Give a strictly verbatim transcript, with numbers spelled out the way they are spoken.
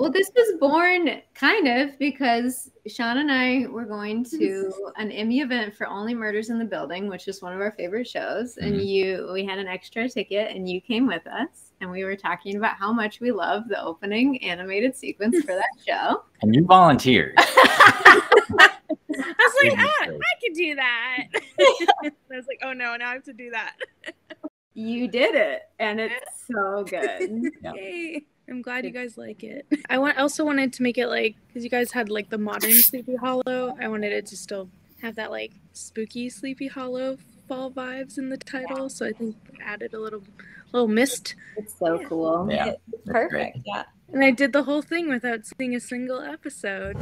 Well, this was born kind of because Sean and I were going to an Emmy event for Only Murders in the Building, which is one of our favorite shows. Mm-hmm. And you, we had an extra ticket and you came with us and we were talking about how much we love the opening animated sequence for that show. And you volunteered. I was like, oh, I could do that. I was like, oh no, now I have to do that. You did it, and it's so good. Yeah. Yay. I'm glad you guys like it. I want, also wanted to make it like, because you guys had like the modern Sleepy Hollow, I wanted it to still have that like spooky Sleepy Hollow fall vibes in the title. So I think I added a little little mist. It's so yeah. cool. Yeah. It's perfect. Great. Yeah. And I did the whole thing without seeing a single episode.